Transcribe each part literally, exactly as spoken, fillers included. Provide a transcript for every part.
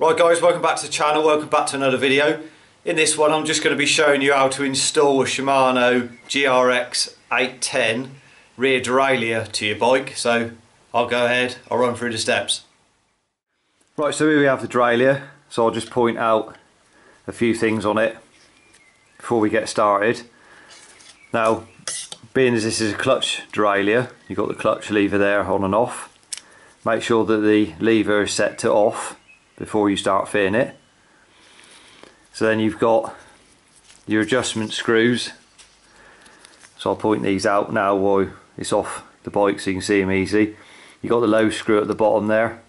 Right guys, welcome back to the channel, welcome back to another video. In this one I'm just going to be showing you how to install a Shimano G R X eight ten rear derailleur to your bike. So I'll go ahead, I'll run through the steps. Right, so here we have the derailleur, so I'll just point out a few things on it before we get started. Now, being as this is a clutch derailleur, you've got the clutch lever there on and off. Make sure that the lever is set to off before you start fitting it. So then you've got your adjustment screws, so I'll point these out now while it's off the bike so you can see them easy. You've got the low screw at the bottom there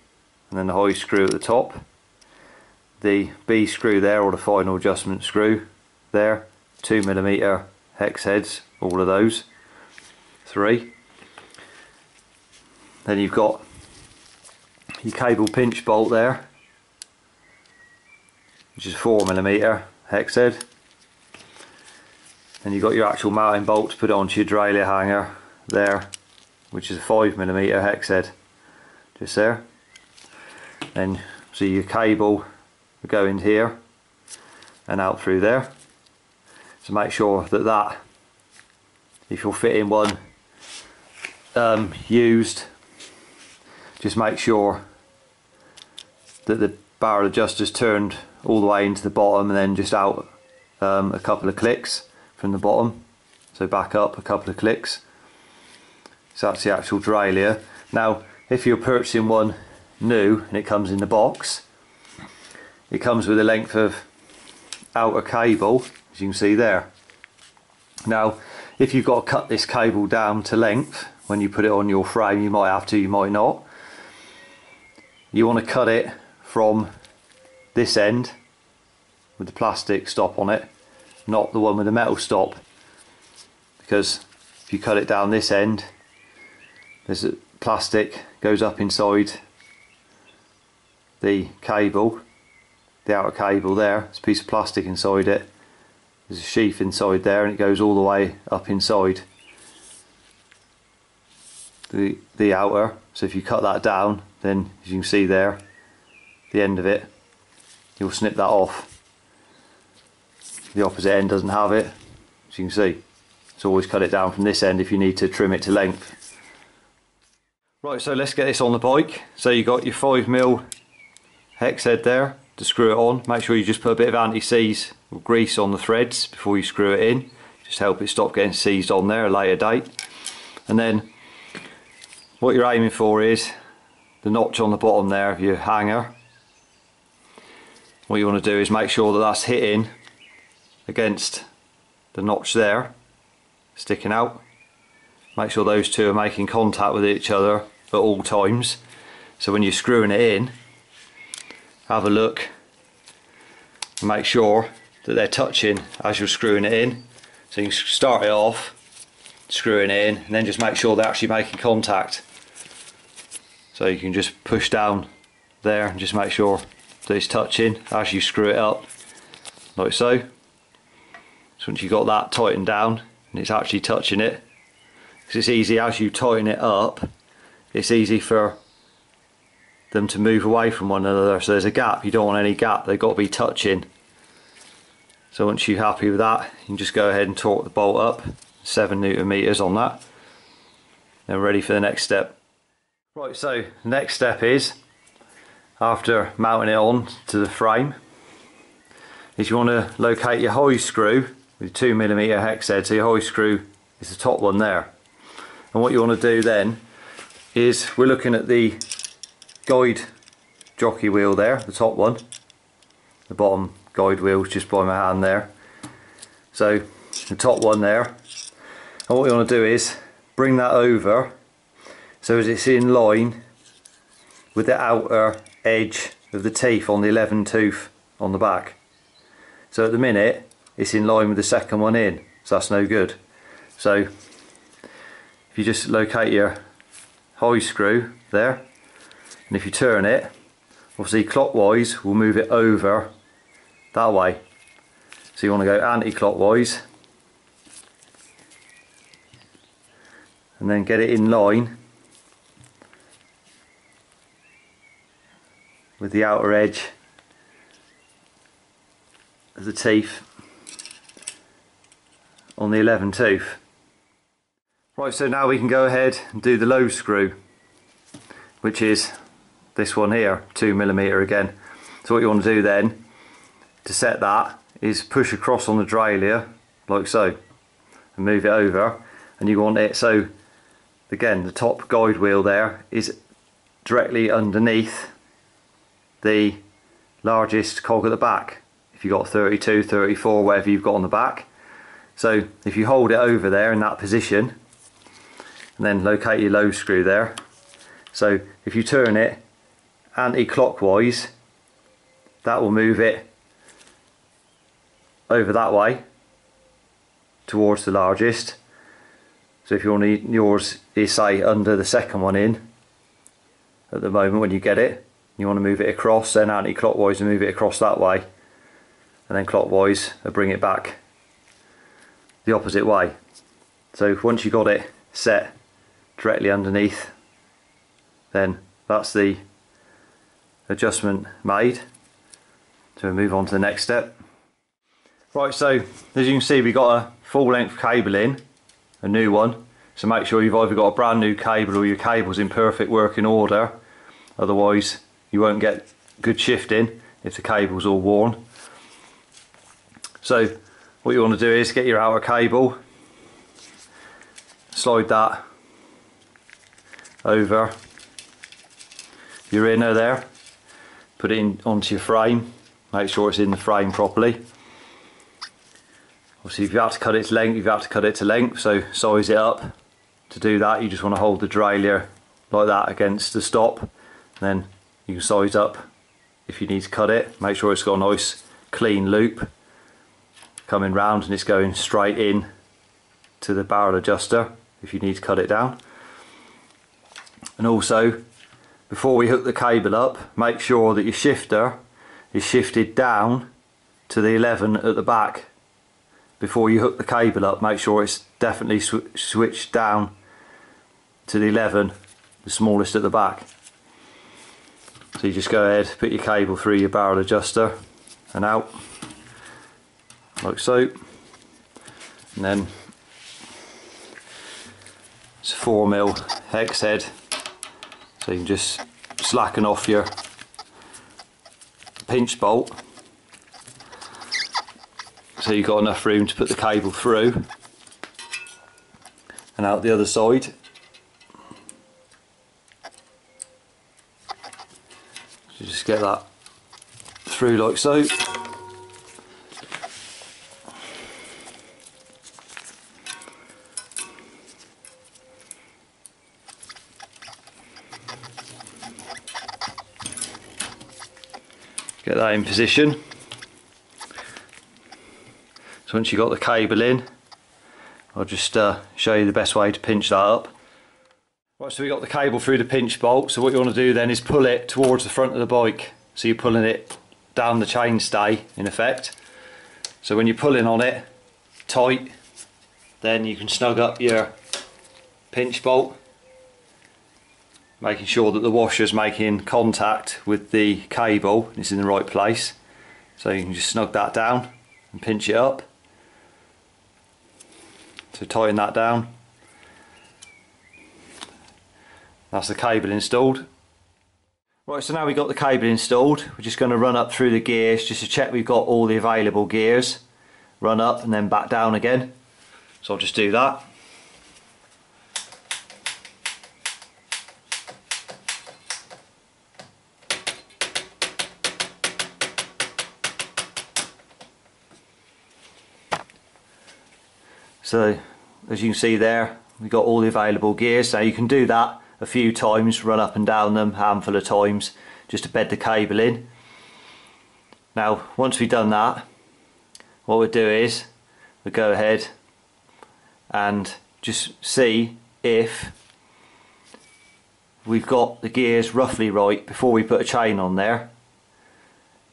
and then the high screw at the top, the B screw there, or the final adjustment screw there, two millimeter hex heads, all of those, three. Then you've got your cable pinch bolt there, which is four millimeter hex head. Then you've got your actual mounting bolt to put onto your derailleur hanger there, which is a five millimeter hex head, just there. Then, so your cable will go in here and out through there. So make sure that that, if you're fitting one um, used, just make sure that the barrel adjuster's turned all the way into the bottom and then just out um, a couple of clicks from the bottom, so back up a couple of clicks. So that's the actual derailleur. Now if you're purchasing one new and it comes in the box, it comes with a length of outer cable, as you can see there. Now if you've got to cut this cable down to length when you put it on your frame, you might have to, you might not. You want to cut it from this end with the plastic stop on it, not the one with the metal stop, because if you cut it down this end, there's a plastic goes up inside the cable, the outer cable there, there's a piece of plastic inside it, there's a sheath inside there, and it goes all the way up inside the, the outer. So if you cut that down, then as you can see there, the end of it, you'll snip that off. The opposite end doesn't have it, as you can see. So always cut it down from this end if you need to trim it to length. Right, so let's get this on the bike. So you've got your five mil hex head there to screw it on. Make sure you just put a bit of anti-seize or grease on the threads before you screw it in. Just help it stop getting seized on there at a later date. And then what you're aiming for is the notch on the bottom there of your hanger. What you want to do is make sure that that's hitting against the notch there, sticking out. Make sure those two are making contact with each other at all times. So when you're screwing it in, have a look and make sure that they're touching as you're screwing it in. So you can start it off screwing it in and then just make sure they're actually making contact. So you can just push down there and just make sure that it's touching as you screw it up, like so. So once you've got that tightened down and it's actually touching it, because it's easy as you tighten it up, it's easy for them to move away from one another. So there's a gap, you don't want any gap, they've got to be touching. So once you're happy with that, you can just go ahead and torque the bolt up, seven newton meters on that, and ready for the next step. Right, so the next step is, after mounting it on to the frame, is you want to locate your high screw with two millimeter hex head. So your high screw is the top one there, and what you want to do then is, we're looking at the guide jockey wheel there, the top one, the bottom guide wheel is just by my hand there, so the top one there, and what you want to do is bring that over so as it's in line with the outer edge of the teeth on the eleven tooth on the back. So at the minute it's in line with the second one in, so that's no good. So if you just locate your high screw there, and if you turn it, obviously clockwise we'll move it over that way. So you want to go anti-clockwise and then get it in line with the outer edge of the teeth on the eleventh tooth. Right, so now we can go ahead and do the low screw, which is this one here, two millimeter again. So what you want to do then, to set that, is push across on the derailleur, like so, and move it over, and you want it so, again, the top guide wheel there is directly underneath the largest cog at the back, if you've got thirty-two, thirty-four, whatever you've got on the back. So if you hold it over there in that position, and then locate your low screw there, so if you turn it anti-clockwise, that will move it over that way towards the largest. So if you want to, yours is say under the second one in at the moment when you get it, you want to move it across, then anti-clockwise and move it across that way, and then clockwise and bring it back the opposite way. So once you got it set directly underneath, then that's the adjustment made. So we'll move on to the next step. Right, so as you can see, we got a full length cable in, a new one, so make sure you've either got a brand new cable or your cable's in perfect working order, otherwise you won't get good shifting if the cable's all worn. So what you want to do is get your outer cable, slide that over your inner there, put it in onto your frame, make sure it's in the frame properly. Obviously if you have to cut it to length, you've had to cut it to length, so size it up. To do that, you just want to hold the derailleur like that against the stop, and then you can size up if you need to cut it. Make sure it's got a nice clean loop coming round and it's going straight in to the barrel adjuster if you need to cut it down. And also, before we hook the cable up, make sure that your shifter is shifted down to the eleven at the back. Before you hook the cable up, make sure it's definitely sw switched down to the eleven, the smallest at the back. So you just go ahead, put your cable through your barrel adjuster and out, like so. And then it's a four mil hex head, so you can just slacken off your pinch bolt, so you've got enough room to put the cable through and out the other side. So just get that through like so. Get that in position. So once you've got the cable in, I'll just uh, show you the best way to pinch that up. Right, so we got the cable through the pinch bolt, so what you want to do then is pull it towards the front of the bike. So you're pulling it down the chainstay in effect. So when you're pulling on it tight, then you can snug up your pinch bolt, making sure that the washer's making contact with the cable and it's in the right place. So you can just snug that down and pinch it up. So tighten that down. That's the cable installed. Right, so now we've got the cable installed, we're just going to run up through the gears just to check we've got all the available gears. Run up and then back down again. So I'll just do that. So as you can see there, we've got all the available gears. Now you can do that a few times, run up and down them a handful of times just to bed the cable in. Now once we've done that, what we'll do is we'll go ahead and just see if we've got the gears roughly right before we put a chain on there.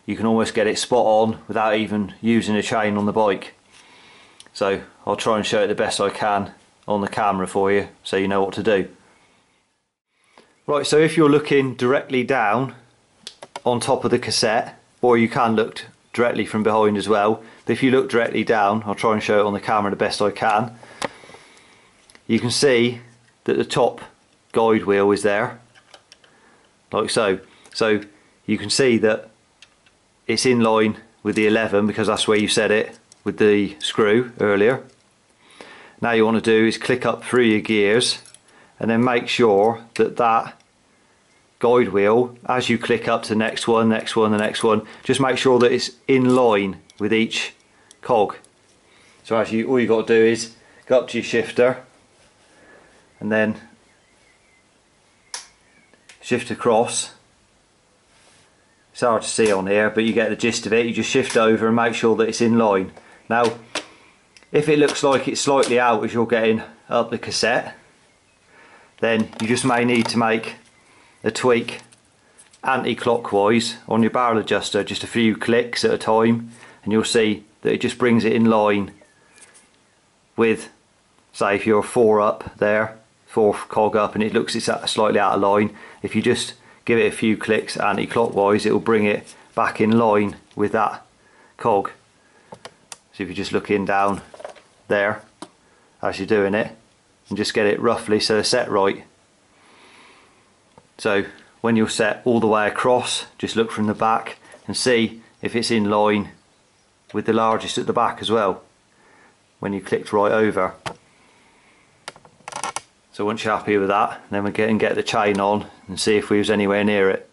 You can almost get it spot on without even using a chain on the bike. So I'll try and show it the best I can on the camera for you so you know what to do. Right, so if you're looking directly down on top of the cassette, or you can look directly from behind as well. If you look directly down, I'll try and show it on the camera the best I can, you can see that the top guide wheel is there, like so. So you can see that it's in line with the eleven because that's where you set it with the screw earlier. Now you want to do is click up through your gears and then make sure that that guide wheel, as you click up to the next one, next one, the next one, just make sure that it's in line with each cog. So as you, all you got to do is go up to your shifter and then shift across. It's hard to see on here, but you get the gist of it. You just shift over and make sure that it's in line. Now if it looks like it's slightly out as you're getting up the cassette, then you just may need to make a tweak anti-clockwise on your barrel adjuster, just a few clicks at a time, and you'll see that it just brings it in line with, say if you're four up there, four cog up, and it looks it's slightly out of line. If you just give it a few clicks anti-clockwise, it will bring it back in line with that cog. So if you just look in down there as you're doing it, and just get it roughly so they're set right. So when you're set all the way across, just look from the back and see if it's in line with the largest at the back as well when you clicked right over. So once you're happy with that, then we get and get the chain on and see if we was anywhere near it.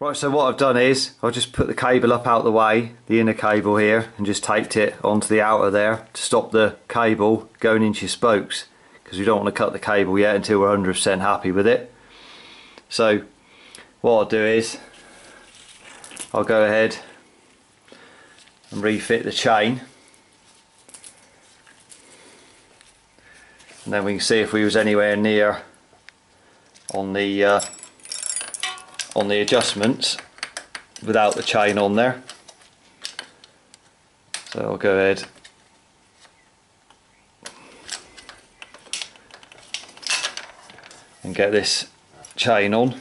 Right, so what I've done is I've just put the cable up out the way, the inner cable here, and just taped it onto the outer there to stop the cable going into your spokes, because we don't want to cut the cable yet until we're one hundred percent happy with it. So what I'll do is I'll go ahead and refit the chain, and then we can see if we was anywhere near on the uh, on the adjustments without the chain on there. So I'll go ahead and get this chain on.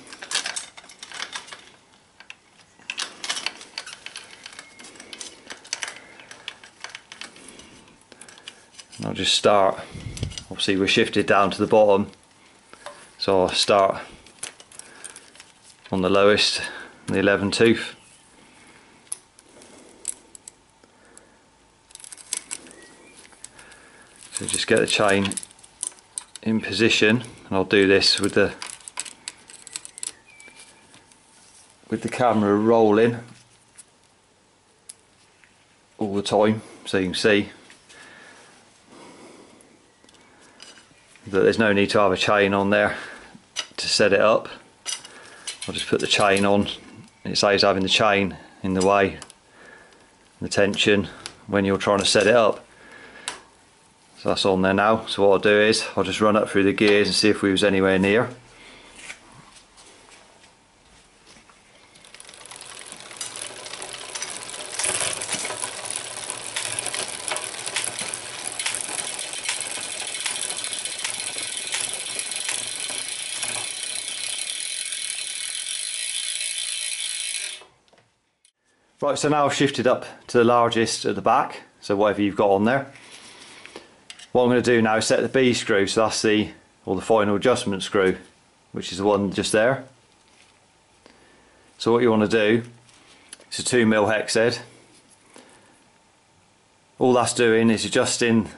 And I'll just start, obviously we're shifted down to the bottom, so I'll start on the lowest, the eleven tooth. So just get the chain in position, and I'll do this with the with the camera rolling all the time, so you can see that there's no need to have a chain on there to set it up. I'll just put the chain on. It saves having the chain in the way, the tension, when you're trying to set it up. So that's on there now. So what I'll do is I'll just run up through the gears and see if we was anywhere near. Right, so now I've shifted up to the largest at the back, so whatever you've got on there. What I'm going to do now is set the B screw, so that's the, or the final adjustment screw, which is the one just there. So what you want to do, it's a two mil hex head. All that's doing is adjusting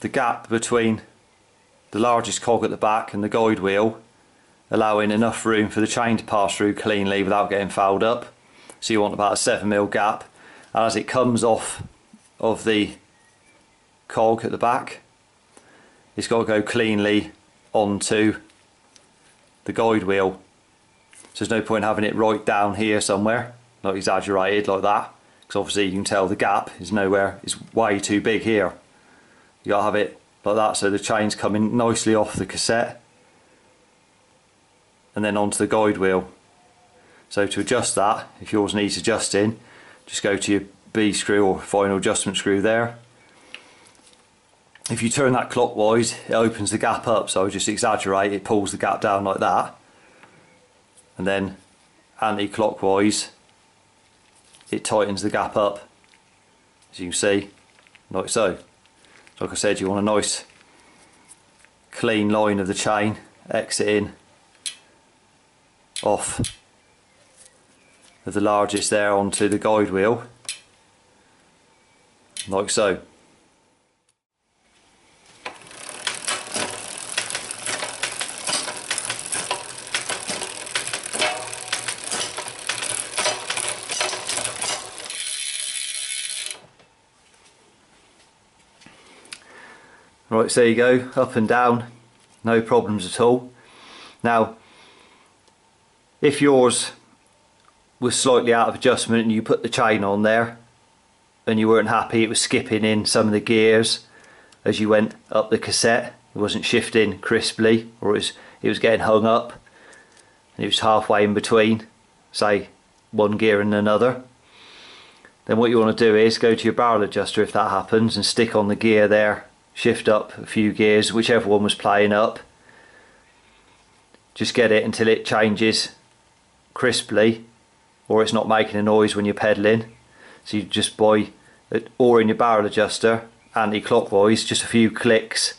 the gap between the largest cog at the back and the guide wheel, allowing enough room for the chain to pass through cleanly without getting fouled up. So you want about a seven mil gap, and as it comes off of the cog at the back, it's got to go cleanly onto the guide wheel. So there's no point having it right down here somewhere, not exaggerated like that, because obviously you can tell the gap is nowhere, it's way too big here. You got to have it like that so the chain's coming nicely off the cassette and then onto the guide wheel. So to adjust that, if yours needs adjusting, just go to your B screw or final adjustment screw there. If you turn that clockwise, it opens the gap up, so I just exaggerate, it pulls the gap down like that. And then anti-clockwise, it tightens the gap up, as you can see, like so. Like I said, you want a nice clean line of the chain exiting off of the largest there onto the guide wheel, like so. Right, so there you go, up and down, no problems at all. Now, if yours was slightly out of adjustment and you put the chain on there and you weren't happy, it was skipping in some of the gears as you went up the cassette, it wasn't shifting crisply, or it was, it was getting hung up and it was halfway in between, say, one gear and another, then what you want to do is go to your barrel adjuster if that happens and stick on the gear there, shift up a few gears, whichever one was playing up, just get it until it changes crisply or it's not making a noise when you're pedalling. So you just buy, or in your barrel adjuster, anti-clockwise, just a few clicks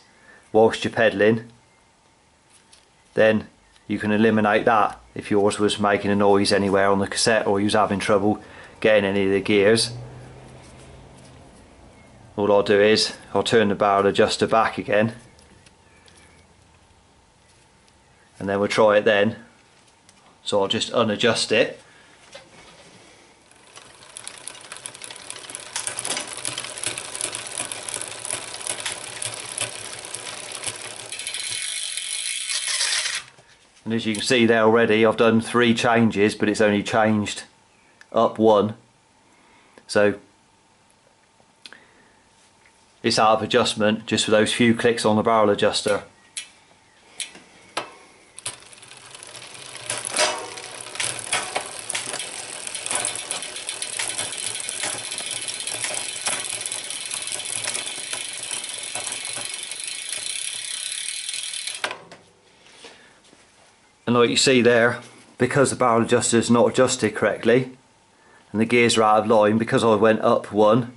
whilst you're pedalling, then you can eliminate that if yours was making a noise anywhere on the cassette or you was having trouble getting any of the gears. All I'll do is I'll turn the barrel adjuster back again and then we'll try it then. So I'll just unadjust it. And as you can see there already, I've done three changes, but it's only changed up one. So it's out of adjustment just for those few clicks on the barrel adjuster. And like you see there, because the barrel adjuster is not adjusted correctly and the gears are out of line, because I went up one,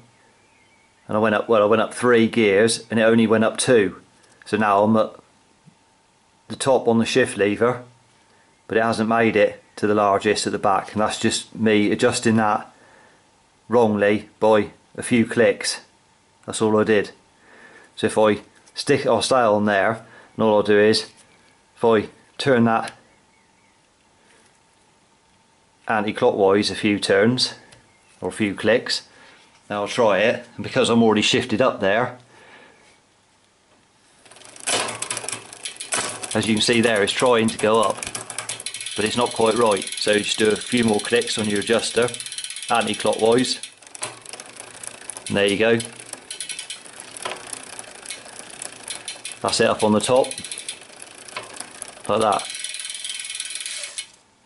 and I went up, well, I went up three gears and it only went up two. So now I'm at the top on the shift lever, but it hasn't made it to the largest at the back, and that's just me adjusting that wrongly by a few clicks. That's all I did. So if I stick, I'll stay on there, and all I'll do is if I turn that anti-clockwise a few turns or a few clicks. Now I'll try it, and because I'm already shifted up there, as you can see there, it's trying to go up, but it's not quite right. So just do a few more clicks on your adjuster, anti-clockwise, and there you go. That's it up on the top, like that.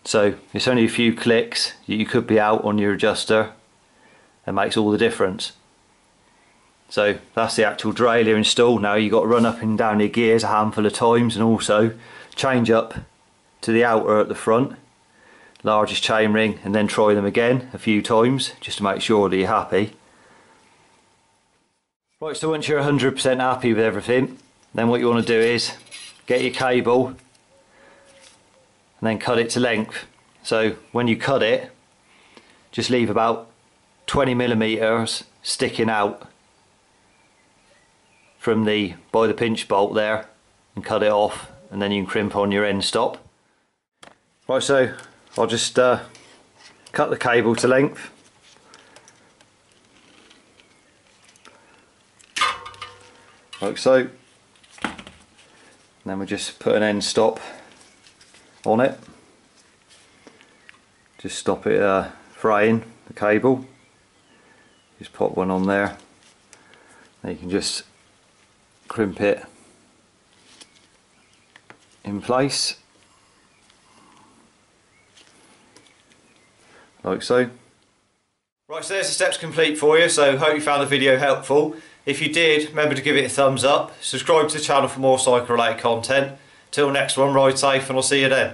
So it's only a few clicks, you could be out on your adjuster. It makes all the difference. So that's the actual derailleur installed. Now you've got to run up and down your gears a handful of times, and also change up to the outer at the front, largest chain ring, and then try them again a few times just to make sure that you're happy. Right, so once you're one hundred percent happy with everything, then what you want to do is get your cable and then cut it to length. So when you cut it, just leave about twenty millimeters sticking out from the by the pinch bolt there, and cut it off, and then you can crimp on your end stop. Right, so I'll just uh, cut the cable to length, like so, and then we'll just put an end stop on it, just stop it uh, fraying the cable. Just pop one on there, and you can just crimp it in place, like so. Right, so there's the steps complete for you, so hope you found the video helpful. If you did, remember to give it a thumbs up, subscribe to the channel for more cycle related content. Till next one, ride safe, and I'll see you then.